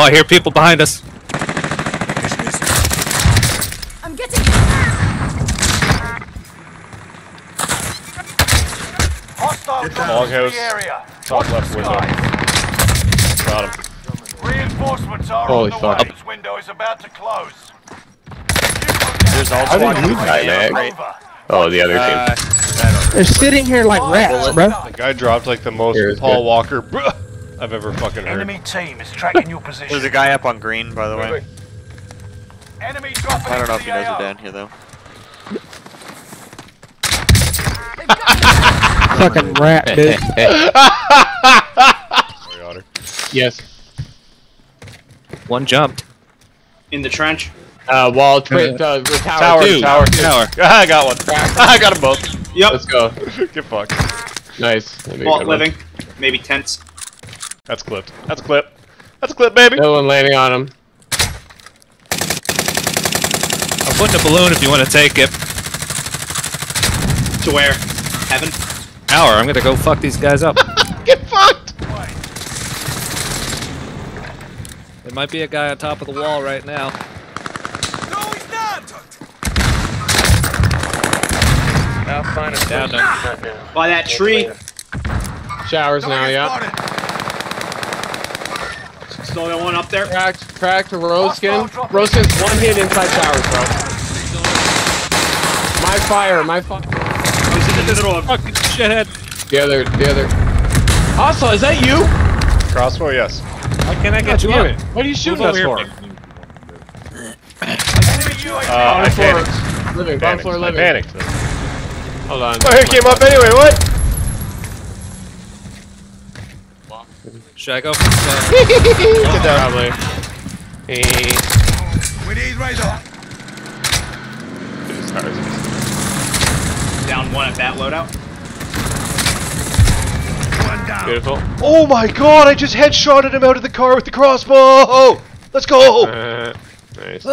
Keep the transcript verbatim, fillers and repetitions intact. Oh, I hear people behind us. I'm getting. Hostile loghouse. Top left window. Got him. Reinforcements are Holy on the fuck. way. This window is about to close. There's all How did you die, man? Oh, the other uh, team. They're sitting here like rats, bro. The guy dropped like the most Here's Paul good. Walker bruh, I've ever fucking heard. Enemy team is tracking your position. There's a guy up on green, by the way. Enemy dropping. I don't know if he knows you're down here though. Fucking rat, dude. Sorry, Otter. Yes. One jumped. In the trench? Uh, wall, twin, uh, tower, tower, two. tower, two. tower. I got one. I got them both. Yep. Let's go. Get fucked. Nice. Wall living. One. Maybe tents. That's clipped. That's clipped. That's clipped, baby. No one landing on him. I'm putting a balloon if you want to take it. To where? Heaven? Tower. I'm gonna go fuck these guys up. Get fucked! There might be a guy on top of the wall right now. No, he's not! I'll find him down there. By that tree. Showers now, yeah. Still got one up there. Cracked, cracked, Roskin. Roskin's one hit inside showers, bro. My fire, my fire. He's in the middle of fucking shithead. The other, the other. Also, is that you? Crossbow, yes. Why can't I get you on it? What are you shooting us for? Uh, I panicked. Living, bottom floor living. I panicked. Hold on. Oh, here came up anyway, what? Should I go for the... Get down. Probably. Hey. We need radar. Down one at that loadout. Beautiful. Oh my god, I just headshotted him out of the car with the crossbow! Oh, let's go! Uh, nice.